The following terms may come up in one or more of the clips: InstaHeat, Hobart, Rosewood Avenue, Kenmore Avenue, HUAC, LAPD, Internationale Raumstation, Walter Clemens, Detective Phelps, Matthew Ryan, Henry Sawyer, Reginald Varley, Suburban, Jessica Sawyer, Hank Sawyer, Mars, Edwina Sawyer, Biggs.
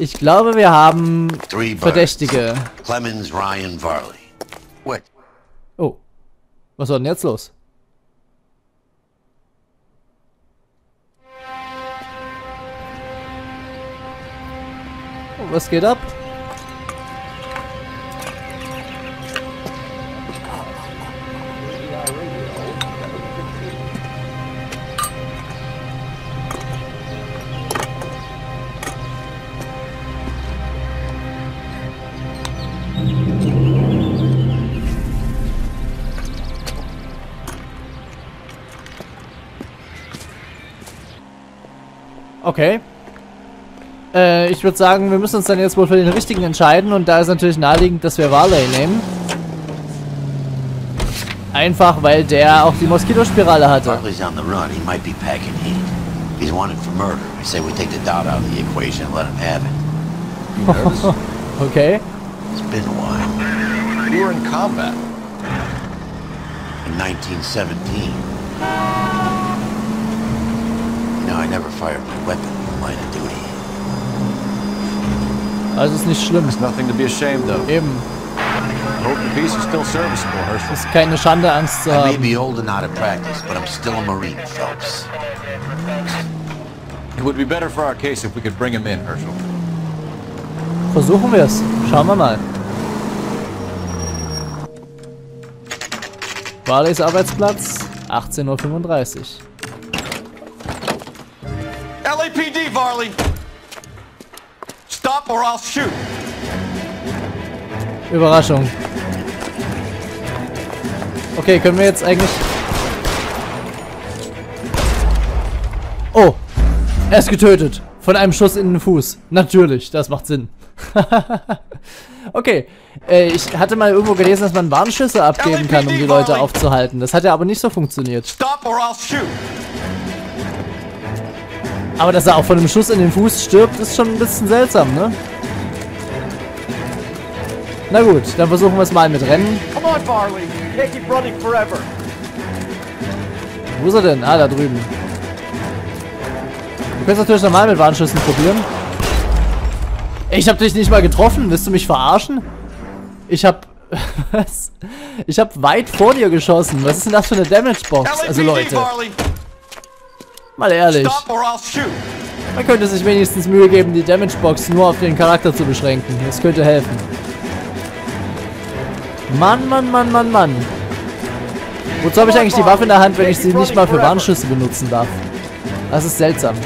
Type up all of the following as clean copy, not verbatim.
Ich glaube, wir haben Verdächtige. Clemens, Ryan, Varley. What? Oh. Was war denn jetzt los? Oh, was geht ab? Okay. Ich würde sagen, wir müssen uns dann jetzt wohl für den richtigen entscheiden. Und da ist natürlich naheliegend, dass wir Varley nehmen. Einfach, weil der auch die Moskitospirale hatte. Varley's on the run. He might be packing heat. He's wanted for murder. I say we take the doubt out of the equation and let him have it. You nervous? Okay. It's been a while. We were in combat. In 1917. Also ist nicht schlimm. Eben. Es ist keine Schande, Angst zu haben. Versuchen wir es. Schauen wir mal. Varleys Arbeitsplatz, 18:35 Uhr. LAPD, Varley! Stop or I'll shoot! Überraschung. Okay, können wir jetzt eigentlich... Oh! Er ist getötet! Von einem Schuss in den Fuß. Natürlich, das macht Sinn. Okay, ich hatte mal irgendwo gelesen, dass man Warnschüsse abgeben kann, um die Leute aufzuhalten. Das hat ja aber nicht so funktioniert. Stop or I'll shoot! Aber dass er auch von einem Schuss in den Fuß stirbt, ist schon ein bisschen seltsam, ne? Na gut, dann versuchen wir es mal mit Rennen. Wo ist er denn? Ah, da drüben. Du kannst natürlich nochmal mit Warnschüssen probieren. Ich hab dich nicht mal getroffen, willst du mich verarschen? Ich hab... Was? Ich hab weit vor dir geschossen. Was ist denn das für eine Damagebox? Also Leute... Mal ehrlich. Man könnte sich wenigstens Mühe geben, die Damagebox nur auf den Charakter zu beschränken. Das könnte helfen. Mann, Mann, Mann, Mann, Mann. Wozu habe ich eigentlich die Waffe in der Hand, wenn ich sie nicht mal für Warnschüsse benutzen darf? Das ist seltsam.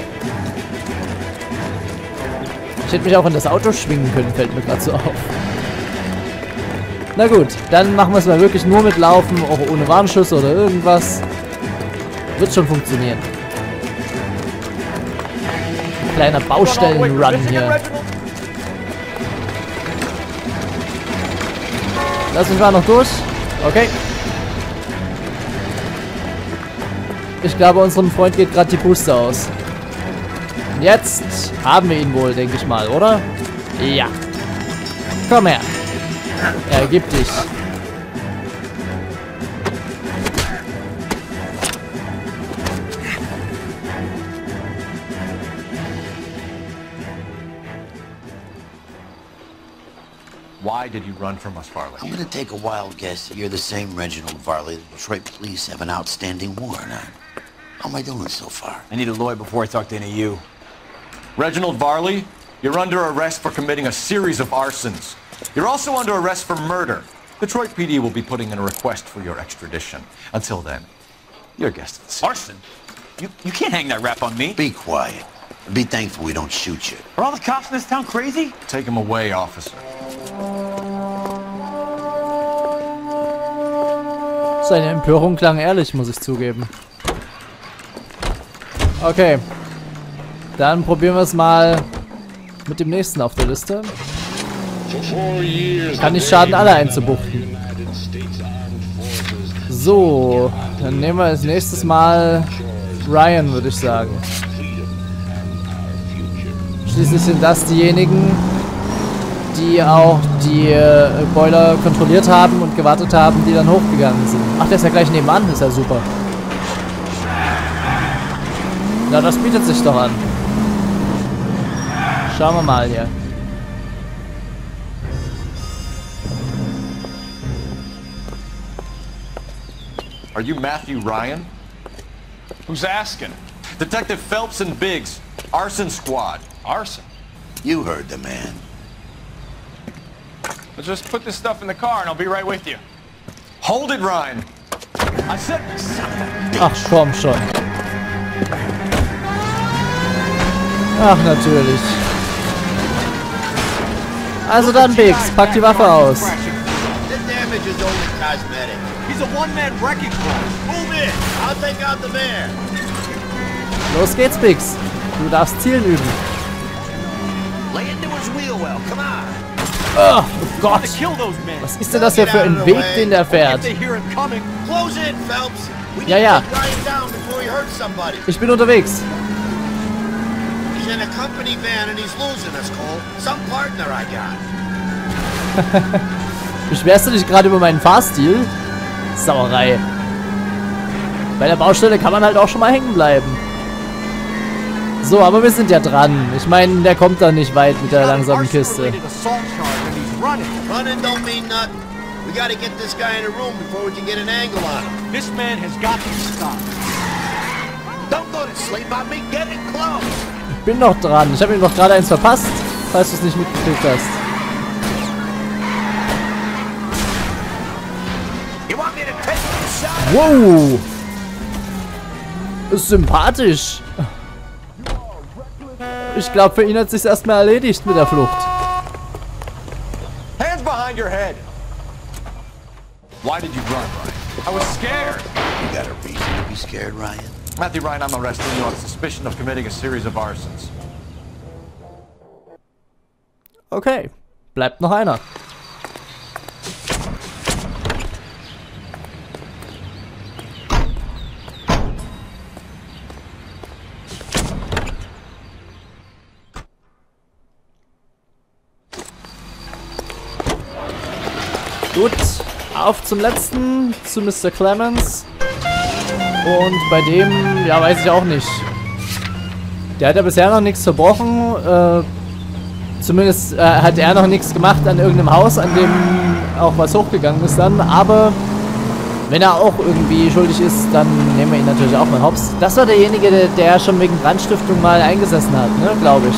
Ich hätte mich auch in das Auto schwingen können, fällt mir gerade so auf. Na gut, dann machen wir es mal wirklich nur mit Laufen, auch ohne Warnschüsse oder irgendwas. Wird schon funktionieren. Kleiner Baustellen-Run hier. Lass mich mal noch durch. Okay. Ich glaube, unserem Freund geht gerade die Puste aus. Jetzt haben wir ihn wohl, denke ich mal, oder? Ja. Komm her. Ergib dich. Why did you run from us, Varley? I'm gonna take a wild guess that you're the same Reginald Varley the Detroit police have an outstanding warrant on. How am I doing so far? I need a lawyer before I talk to any of you. Reginald Varley, you're under arrest for committing a series of arsons. You're also under arrest for murder. Detroit PD will be putting in a request for your extradition. Until then, you're a guest of the city. Arson? You can't hang that rap on me. Be quiet. Be thankful we don't shoot you. Are all the cops in this town crazy? Take them away, officer. Seine Empörung klang ehrlich, muss ich zugeben. Okay. Dann probieren wir es mal mit dem nächsten auf der Liste. Kann nicht schaden, alle einzubuchten. So, dann nehmen wir als nächstes mal Ryan, würde ich sagen. Schließlich sind das diejenigen, die auch die Boiler kontrolliert haben und gewartet haben, die dann hochgegangen sind. Ach, der ist ja gleich nebenan, ist ja super. Na, das bietet sich doch an. Schauen wir mal hier. Are you Matthew Ryan? Who's asking? Detective Phelps and Biggs, arson squad. Arson? You heard the man. Well, just put this stuff in the car and I'll be right with you. Hold it, Ryan. I said... Ach, komm schon. Ach, natürlich. Also dann, Biggs, pack die Waffe aus. Los geht's, Biggs. Du darfst Zielen üben. Oh Gott! Was ist denn das hier für ein Weg, den der fährt? Ja, ja. Ich bin unterwegs. Beschwerst du dich gerade über meinen Fahrstil? Sauerei. Bei der Baustelle kann man halt auch schon mal hängen bleiben. So, aber wir sind ja dran. Ich meine, der kommt da nicht weit mit der langsamen Kiste. Ich bin noch dran. Ich habe ihm doch gerade eins verpasst, falls du es nicht mitgekriegt hast. Wow! Ist sympathisch. Ich glaube, für ihn hat sich's erstmal erledigt mit der Flucht. Hands behind your head. Why did you run, Ryan? I was scared. You got a reason to be scared, Ryan. Matthew Ryan, I'm arresting you on suspicion of committing a series of arsons. Okay, bleibt noch einer. Gut, auf zum letzten, zu Mr. Clemens. Und bei dem, ja, weiß ich auch nicht. Der hat ja bisher noch nichts verbrochen. Zumindest hat er noch nichts gemacht an irgendeinem Haus, an dem auch was hochgegangen ist dann. Aber wenn er auch irgendwie schuldig ist, dann nehmen wir ihn natürlich auch mal hops. Das war derjenige, der schon wegen Brandstiftung mal eingesessen hat, ne, glaube ich.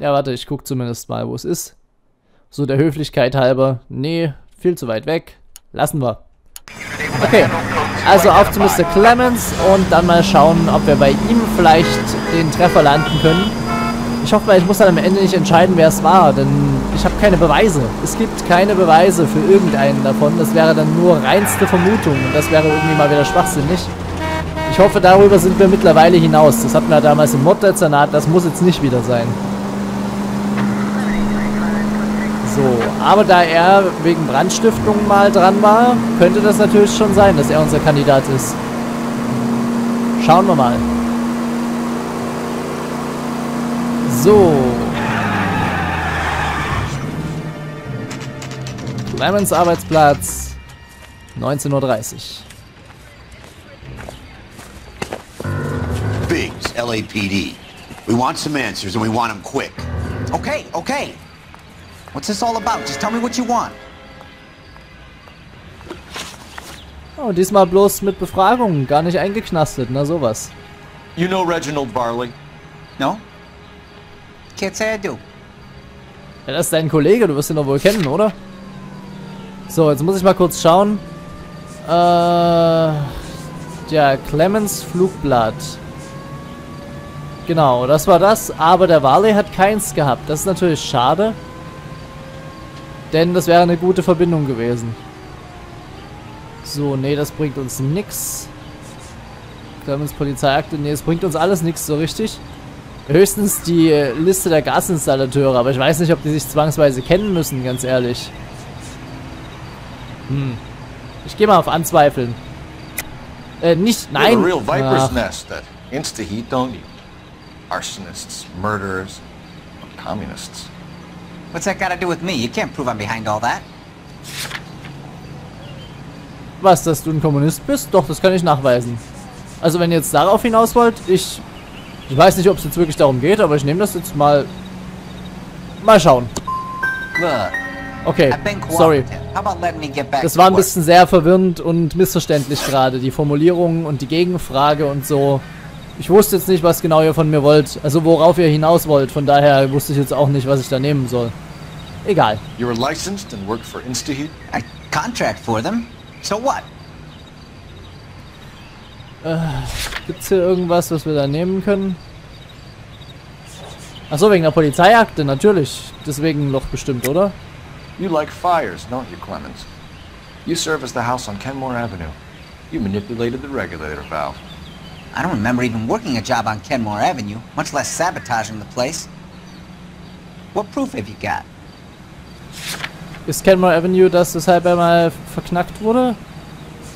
Ja, warte, ich guck zumindest mal, wo es ist. So, der Höflichkeit halber. Nee, viel zu weit weg. Lassen wir. Okay, also auf zu Mr. Clemens und dann mal schauen, ob wir bei ihm vielleicht den Treffer landen können. Ich hoffe mal, ich muss dann am Ende nicht entscheiden, wer es war, denn ich habe keine Beweise. Es gibt keine Beweise für irgendeinen davon. Das wäre dann nur reinste Vermutung und das wäre irgendwie mal wieder schwachsinnig. Ich hoffe, darüber sind wir mittlerweile hinaus. Das hatten wir damals im Morddezernat, das muss jetzt nicht wieder sein. So, aber da er wegen Brandstiftung mal dran war, könnte das natürlich schon sein, dass er unser Kandidat ist. Schauen wir mal. So. Clemens Arbeitsplatz, 19:30 Uhr. Biggs, LAPD. We want some answers and we want them quick. Okay, okay. What's this all about? Just tell me what you want. Oh, diesmal bloß mit Befragung, gar nicht eingeknastet, na sowas. You know Reginald Varley? No? Can't say I do. Ja, das ist dein Kollege, du wirst ihn doch wohl kennen, oder? So, jetzt muss ich mal kurz schauen. Ja, Clemens Flugblatt. Genau, das war das, aber der Varley hat keins gehabt. Das ist natürlich schade, denn das wäre eine gute Verbindung gewesen. So, nee, das bringt uns nix. Clemens Polizeiakte, nee, es bringt uns alles nichts so richtig. Höchstens die Liste der Gasinstallateure, aber ich weiß nicht, ob die sich zwangsweise kennen müssen, ganz ehrlich. Hm. Ich gehe mal auf Anzweifeln. Nicht, nein. InstaHeat, don't you? Arsonists, murderers, communists. What's that got to do with me? You can't prove I'm behind all that. Was, dass du ein Kommunist bist? Doch, das kann ich nachweisen. Also wenn ihr jetzt darauf hinaus wollt, ich weiß nicht, ob es jetzt wirklich darum geht, aber ich nehme das jetzt mal schauen. Okay, sorry. Das war ein bisschen sehr verwirrend und missverständlich gerade, die Formulierungen und die Gegenfrage und so. Ich wusste jetzt nicht, was genau ihr von mir wollt, also worauf ihr hinaus wollt, von daher wusste ich jetzt auch nicht, was ich da nehmen soll. Egal. You're licensed and work for InstaHeat? I contract for them. So what? Gibt's hier irgendwas, was wir da nehmen können? Achso, wegen der Polizeiakte, natürlich. Deswegen noch bestimmt, oder? You like fires, don't you, Clemens? You serve as the house on Kenmore Avenue. You manipulated the regulator valve. I don't remember even working a job on Kenmore Avenue, much less sabotaging the place. What proof have you got? Ist Kenmore Avenue das, weshalb er mal verknackt wurde?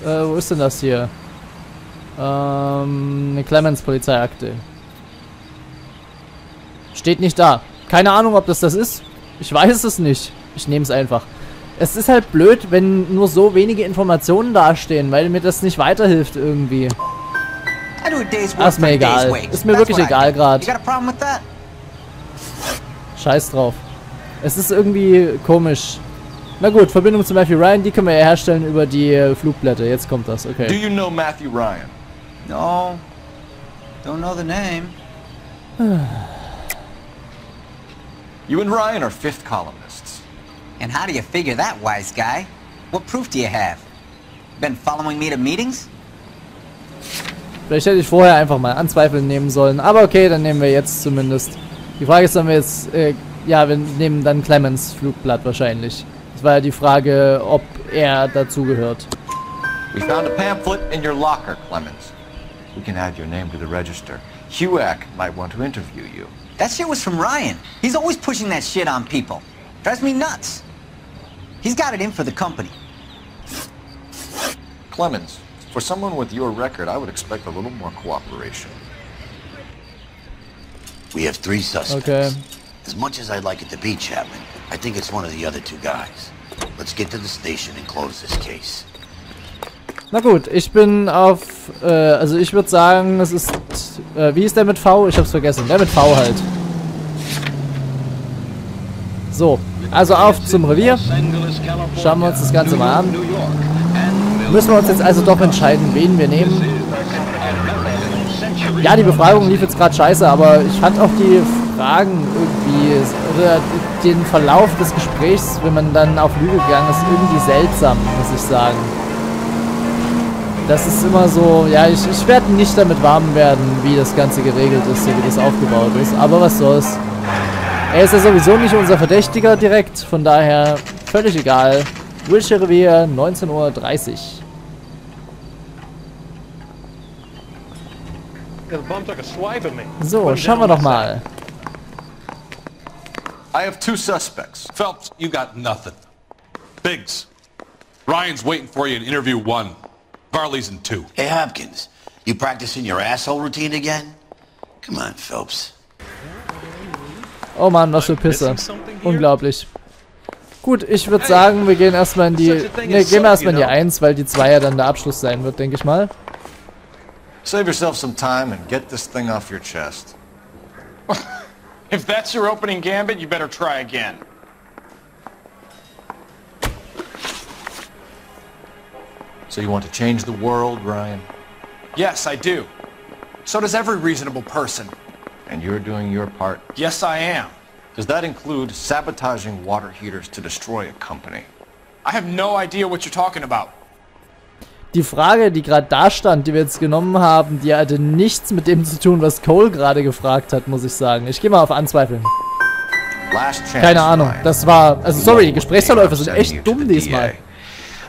Wo ist denn das hier? Eine Clemens-Polizeiakte. Steht nicht da. Keine Ahnung, ob das ist. Ich weiß es nicht. Ich nehme es einfach. Es ist halt blöd, wenn nur so wenige Informationen dastehen, weil mir das nicht weiterhilft irgendwie. Ach, ist mir egal. Ist mir wirklich egal gerade. Scheiß drauf. Es ist irgendwie komisch. Na gut, Verbindung zu Matthew Ryan, die können wir ja herstellen über die Flugblätter. Jetzt kommt das, okay. Do you know Matthew Ryan? No. Don't know the name. You and Ryan are fifth columnists. And how do you figure that, wise guy? What proof do you have? Been following me to meetings? Vielleicht hätte ich vorher einfach mal anzweifeln nehmen sollen. Aber okay, dann nehmen wir jetzt zumindest. Die Frage ist, sollen wir jetzt... ja, wir nehmen dann Clemens Flugblatt wahrscheinlich. Das war ja die Frage, ob er dazugehört. We found a pamphlet in your locker, Clemens. We can add your name to the register. HUAC might want to interview you. That shit was from Ryan. He's always pushing that shit on people. Drives me nuts. He's got it in for the company. Clemens, for someone with your record, I would expect a little more cooperation. We have three suspects. Okay. As much as I'd like it to be, Chapman, I think it's one of the other two guys. Let's get to the station and close this case. Na gut, ich bin auf, also ich würde sagen, es ist, wie ist der mit V? Ich hab's vergessen, der mit V halt. So, also auf zum Revier. Schauen wir uns das Ganze mal an. Müssen wir uns jetzt also doch entscheiden, wen wir nehmen. Ja, die Befragung lief jetzt gerade scheiße, aber ich fand auch die Fragen irgendwie, oder den Verlauf des Gesprächs, wenn man dann auf Lüge gegangen ist, irgendwie seltsam, muss ich sagen. Das ist immer so, ja, ich werde nicht damit warm werden, wie das Ganze geregelt ist, so wie das aufgebaut ist. Aber was soll's. Er ist ja sowieso nicht unser Verdächtiger direkt, von daher völlig egal. Wilshire Revier, 19:30 Uhr. So, schauen wir doch mal. I have two suspects. Phelps, you got nothing. Biggs, Ryan's waiting for you in interview 1. Varley's in 2. Hey, Hopkins, you practicing your asshole routine again? Come on, Phelps. Oh Mann, was für Pisse. Unglaublich. Gut, ich würde sagen, wir gehen erstmal in die... Ne, gehen wir erstmal in die 1, weil die 2 ja dann der Abschluss sein wird, denke ich mal. Save yourself some time and get this thing off your chest. If that's your opening gambit, you better try again. So you want to change the world, Ryan? Yes, I do. So does every reasonable person. And you're doing your part? Yes, I am. Does that include sabotaging water heaters to destroy a company? I have no idea what you're talking about. Die Frage, die gerade da stand, die wir jetzt genommen haben, die hatte nichts mit dem zu tun, was Cole gerade gefragt hat, muss ich sagen. Ich gehe mal auf Anzweifeln. Keine Ahnung, das war... Also sorry, die Gesprächsverläufe sind echt dumm diesmal.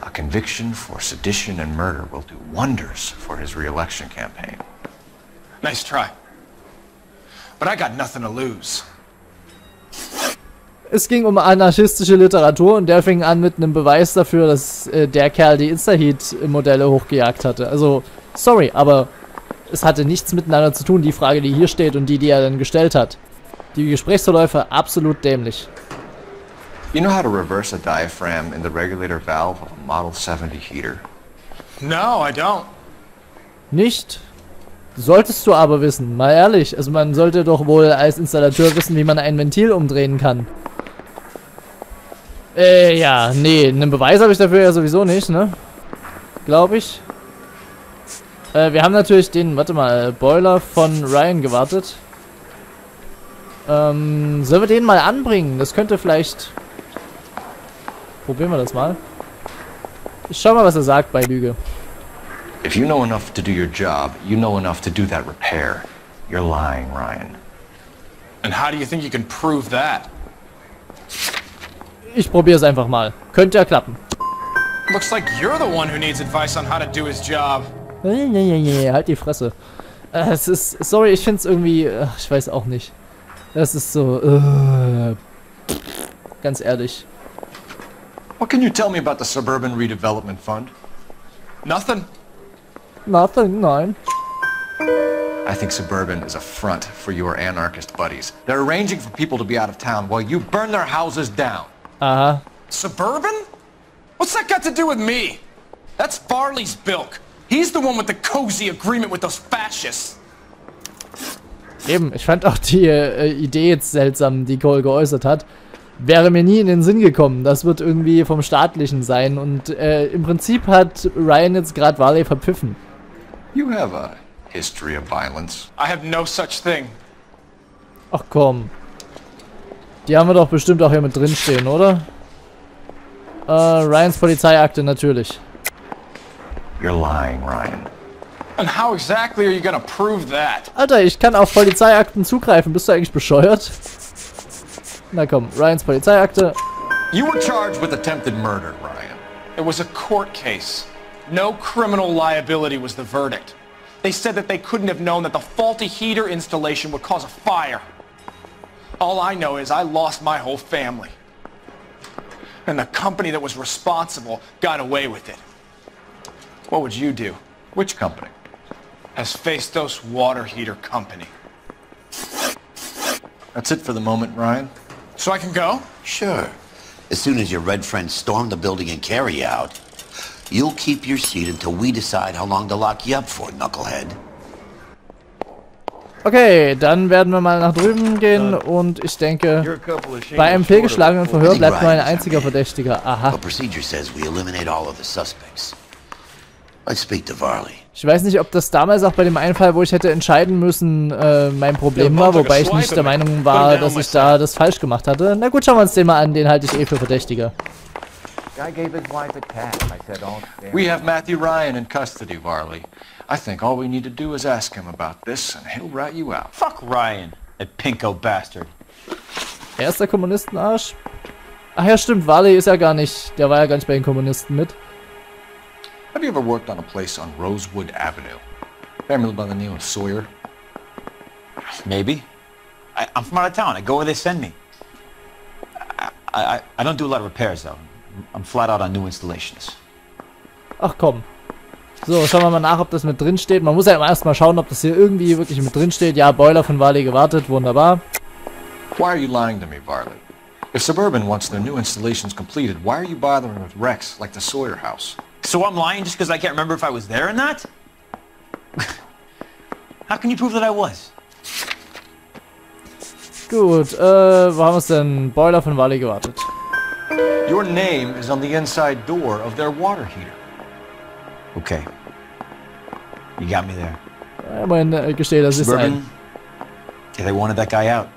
A conviction for sedition and murder will do wonders for his re-election campaign. Nice try. But I got nothing to lose. Es ging um anarchistische Literatur und der fing an mit einem Beweis dafür, dass der Kerl die InstaHeat-Modelle hochgejagt hatte. Also, sorry, aber es hatte nichts miteinander zu tun, die Frage, die hier steht und die, die er dann gestellt hat. Die Gesprächsverläufe absolut dämlich. You know how to reverse a diaphragm in the regulator valve of a Model 70 heater? No, I don't. Nicht? Solltest du aber wissen, mal ehrlich. Also man sollte doch wohl als Installateur wissen, wie man ein Ventil umdrehen kann. Ja, nee, einen Beweis habe ich dafür ja sowieso nicht, ne? Glaube ich. Wir haben natürlich den, warte mal, Boiler von Ryan gewartet. Sollen wir den mal anbringen? Das könnte vielleicht... Probieren wir das mal. Ich schau mal, was er sagt bei Lüge. If you know enough to do your job, you know enough to do that repair. You're lying, Ryan. And how do you think you can prove that? Ich probiere es einfach mal. Könnte ja klappen. Looks like you're the one who needs advice on how to do his job. Nee, halt die Fresse. Es ist, sorry, ich find's irgendwie, ich weiß auch nicht. Das ist so, ganz ehrlich. What can you tell me about the Suburban Redevelopment Fund? Nothing. Nothing, nein. I think Suburban is a front for your anarchist buddies. They're arranging for people to be out of town while you burn their houses down. Uh-huh. Suburban? What's that got to do with me? That's Varley's bilk. He's the one with the cozy agreement with those fascists. Eben, ich fand auch die Idee jetzt seltsam, die Cole geäußert hat. Wäre mir nie in den Sinn gekommen. Das wird irgendwie vom Staatlichen sein. Und im Prinzip hat Ryan jetzt gerade Varley verpfiffen. You have a history of violence. I have no such thing. Ach komm. Die haben wir doch bestimmt auch hier mit drin stehen, oder? Ryans Polizeiakte natürlich. You're lying, Ryan. And how exactly are you gonna prove that? Alter, ich kann auf Polizeiakten zugreifen. Bist du eigentlich bescheuert? Na komm, Ryans Polizeiakte. You were charged with attempted murder, Ryan. It was a court case. No criminal liability was the verdict. They said that they couldn't have known that the faulty heater installation would cause a fire. All I know is I lost my whole family. And the company that was responsible got away with it. What would you do? Which company? Asbestos Water Heater Company. That's it for the moment, Ryan. So I can go? Sure. As soon as your red friends storm the building and carry out, you'll keep your seat until we decide how long to lock you up for, knucklehead. Okay, dann werden wir mal nach drüben gehen und ich denke, bei MP geschlagenen Verhör bleibt nur ein einziger Verdächtiger. Aha. Ich weiß nicht, ob das damals auch bei dem einen Fall, wo ich hätte entscheiden müssen, mein Problem war, wobei ich nicht der Meinung war, dass ich da das falsch gemacht hatte. Na gut, schauen wir uns den mal an, den halte ich eh für Verdächtiger. We have Matthew Ryan in custody, Varley. I think all we need to do is ask him about this and he'll rat you out. Fuck Ryan, that pinko bastard. Er ist der Kommunistenarsch. Ach ja, stimmt, Varley ist ja gar nicht, der war ja gar nicht bei den Kommunisten mit. Have you ever worked on a place on Rosewood Avenue? Family by the name of Sawyer? Maybe. I'm from out of town. I go where they send me. I don't do a lot of repairs though. I'm flat out on new installations. Ach komm. So, schauen wir mal nach, ob das mit drin steht. Man muss ja erstmal schauen, ob das hier irgendwie wirklich mit drin steht. Ja, Boiler von Varley gewartet, wunderbar. Why are you lying to me, Varley? If Suburban wants their new installations completed, why are you bothering with wrecks like the Sawyer house? So I'm lying just because I can't remember if I was there or not? How can you prove that I was? Gut, wo haben wir es denn? Boiler von Varley gewartet. Your name is on the inside door of their water heater. Okay. You got me there. Suburban, yeah, they wanted that guy out.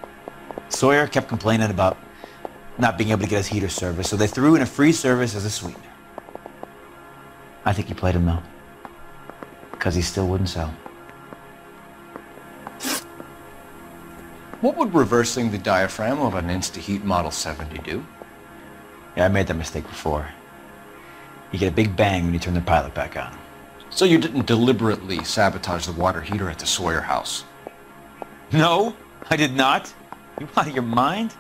Sawyer kept complaining about not being able to get his heater service, so they threw in a free service as a sweetener. I think he played him though, because he still wouldn't sell. What would reversing the diaphragm of an InstaHeat Model 70 do? Yeah, I made that mistake before. You get a big bang when you turn the pilot back on. So you didn't deliberately sabotage the water heater at the Sawyer house? No, I did not. You out of your mind?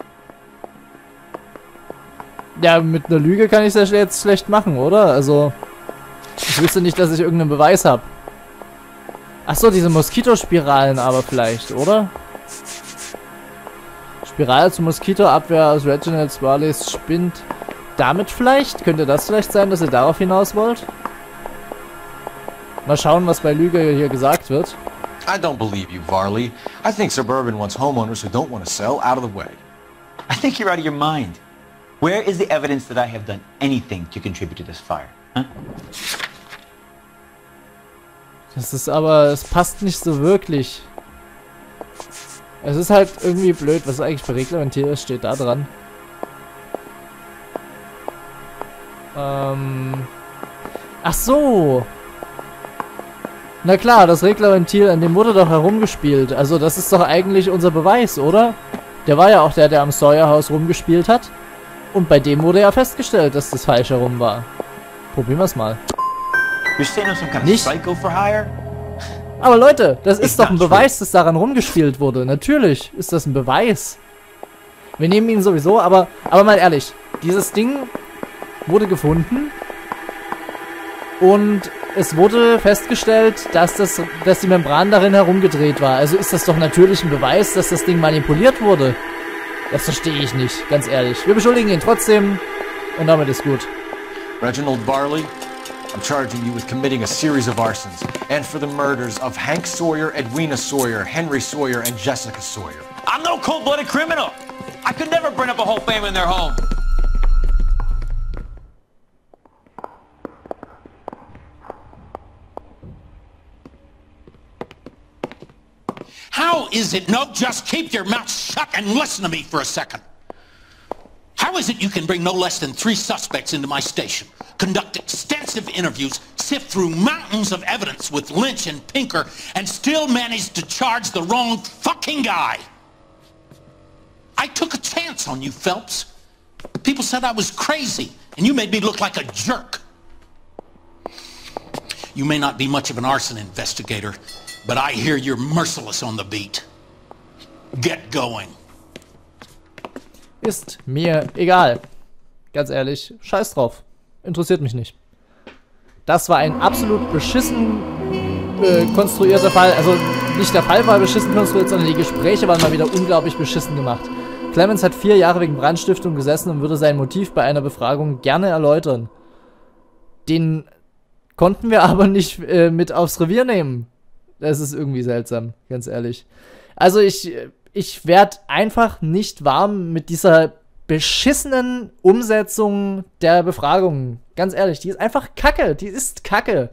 Ja, mit einer Lüge kann ich das jetzt schlecht machen, oder? Also, ich wüsste nicht, dass ich irgendeinen Beweis habe. Achso, diese Moskitospiralen aber vielleicht, oder? Spiral zur Moskitoabwehr aus Reginald Varleys Spind. Damit vielleicht? Könnte das vielleicht sein, dass ihr darauf hinaus wollt? Mal schauen, was bei Lüge hier gesagt wird. I don't believe you, Varley. I think Suburban wants homeowners who don't want to sell out of the way. I think you're out of your mind. Where is the evidence that I have done anything to contribute to this fire? Huh? Das ist aber, es passt nicht so wirklich. Es ist halt irgendwie blöd, was eigentlich für Reglementier steht da dran. Ach so. Na klar, das Reglerventil, an dem wurde doch herumgespielt. Also das ist doch eigentlich unser Beweis, oder? Der war ja auch der, der am Sawyerhaus rumgespielt hat. Und bei dem wurde ja festgestellt, dass das falsch herum war. Probieren wir es mal. Nicht? Aber Leute, das ist doch ein Beweis, dass daran rumgespielt wurde. Natürlich ist das ein Beweis. Wir nehmen ihn sowieso, aber mal ehrlich. Dieses Ding wurde gefunden. Und es wurde festgestellt, dass die Membran darin herumgedreht war. Also ist das doch natürlich ein Beweis, dass das Ding manipuliert wurde. Das verstehe ich nicht, ganz ehrlich. Wir beschuldigen ihn trotzdem und damit ist gut. Reginald Varley, I'm charging you with committing a series of arsons and for the murders of Hank Sawyer, Edwina Sawyer, Henry Sawyer and Jessica Sawyer. I'm no cold-blooded criminal. I could never burn up a whole family in their home. How is it? No, just keep your mouth shut and listen to me for a second. How is it you can bring no less than 3 suspects into my station, conduct extensive interviews, sift through mountains of evidence with Lynch and Pinker, and still manage to charge the wrong fucking guy? I took a chance on you, Phelps. People said I was crazy, and you made me look like a jerk. You may not be much of an arson investigator, but I hear you're merciless on the beat. Get going. Ist mir egal. Ganz ehrlich, scheiß drauf. Interessiert mich nicht. Das war ein absolut beschissen konstruierter Fall. Also nicht der Fall war beschissen konstruiert, sondern die Gespräche waren mal wieder unglaublich beschissen gemacht. Clemens hat 4 Jahre wegen Brandstiftung gesessen und würde sein Motiv bei einer Befragung gerne erläutern. Den konnten wir aber nicht mit aufs Revier nehmen. Das ist irgendwie seltsam, ganz ehrlich. Also ich werde einfach nicht warm mit dieser beschissenen Umsetzung der Befragung. Ganz ehrlich, die ist einfach Kacke. Die ist Kacke.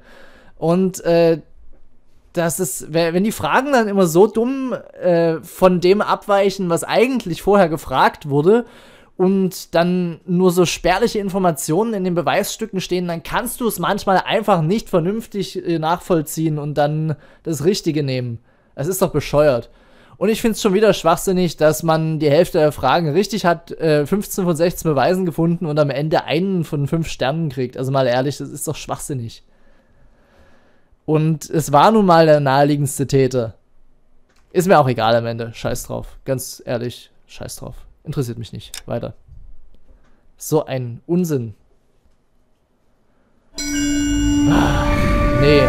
Und das ist, wenn die Fragen dann immer so dumm von dem abweichen, was eigentlich vorher gefragt wurde, und dann nur so spärliche Informationen in den Beweisstücken stehen, dann kannst du es manchmal einfach nicht vernünftig nachvollziehen und dann das Richtige nehmen. Das ist doch bescheuert. Und ich finde es schon wieder schwachsinnig, dass man die Hälfte der Fragen richtig hat, 15 von 16 Beweisen gefunden und am Ende einen von 5 Sternen kriegt. Also mal ehrlich, das ist doch schwachsinnig. Und es war nun mal der naheliegendste Täter. Ist mir auch egal am Ende. Scheiß drauf. Ganz ehrlich, scheiß drauf. Interessiert mich nicht. Weiter. So ein Unsinn. Nee.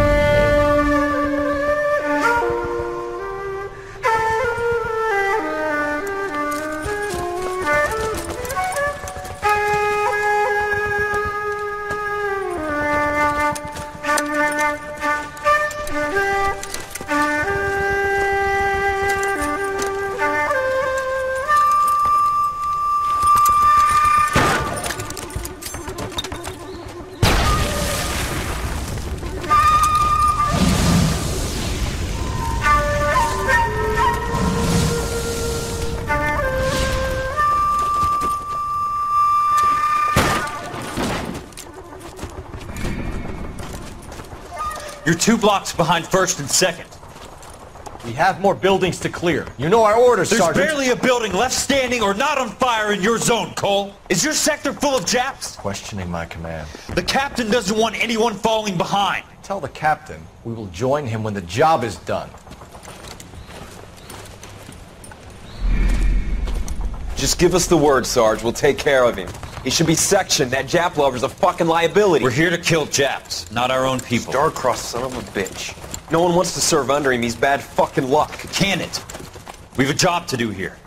You're 2 blocks behind 1st and 2nd. We have more buildings to clear. You know our orders, Sergeant. There's barely a building left standing or not on fire in your zone, Cole. Is your sector full of Japs? Questioning my command. The captain doesn't want anyone falling behind. Tell the captain we will join him when the job is done. Just give us the word, Sarge. We'll take care of him. He should be sectioned. That Jap lover's a fucking liability. We're here to kill Japs, not our own people. Star-crossed son of a bitch. No one wants to serve under him. He's bad fucking luck. Can it? We've a job to do here.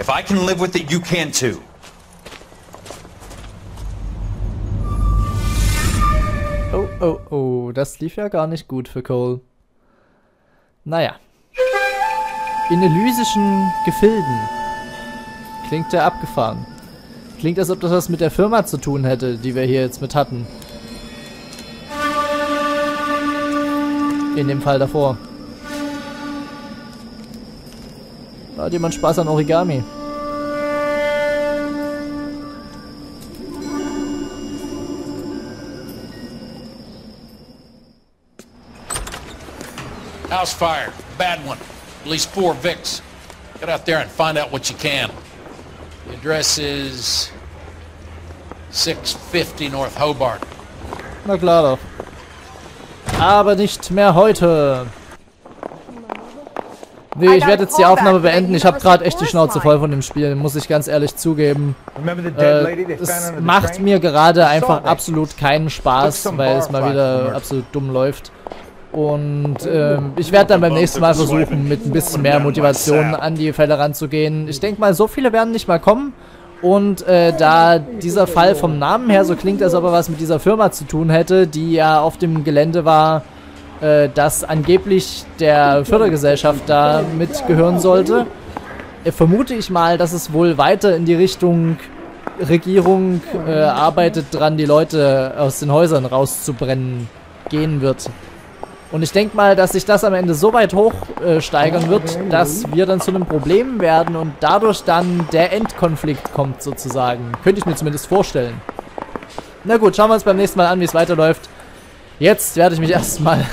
If I can live with it, you can too. Oh, oh, oh. Das lief ja gar nicht gut für Cole. Naja. In elysischen Gefilden. Klingt ja abgefahren. Klingt, als ob das was mit der Firma zu tun hätte, die wir hier jetzt mit hatten. In dem Fall davor. Da hat jemand Spaß an Origami. House fire. Bad one. At least 4 Vicks. Get out there and find out what you can. The address is 650 North Hobart. Na klar doch. Aber nicht mehr heute. Nee, ich werde jetzt die Aufnahme beenden. Ich habe gerade echt die Schnauze voll von dem Spiel, muss ich ganz ehrlich zugeben. Es macht mir gerade einfach absolut keinen Spaß, weil es mal wieder absolut dumm läuft. Und ich werde dann beim nächsten Mal versuchen, mit ein bisschen mehr Motivation an die Fälle ranzugehen. Ich denke mal, so viele werden nicht mal kommen. Und da dieser Fall vom Namen her so klingt, als ob er was mit dieser Firma zu tun hätte, die ja auf dem Gelände war, das angeblich der Fördergesellschaft da mitgehören sollte, vermute ich mal, dass es wohl weiter in die Richtung Regierung arbeitet dran, die Leute aus den Häusern rauszubrennen gehen wird. Und ich denke mal, dass sich das am Ende so weit hoch steigern wird, dass wir dann zu einem Problem werden und dadurch dann der Endkonflikt kommt sozusagen. Könnte ich mir zumindest vorstellen. Na gut, schauen wir uns beim nächsten Mal an, wie es weiterläuft. Jetzt werde ich mich erstmal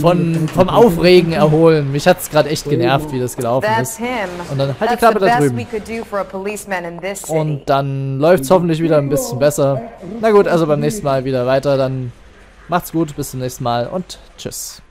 vom Aufregen erholen. Mich hat es gerade echt genervt, wie das gelaufen ist. Und dann halt die Klappe da drüben. Und dann läuft es hoffentlich wieder ein bisschen besser. Na gut, also beim nächsten Mal wieder weiter dann. Macht's gut, bis zum nächsten Mal und tschüss.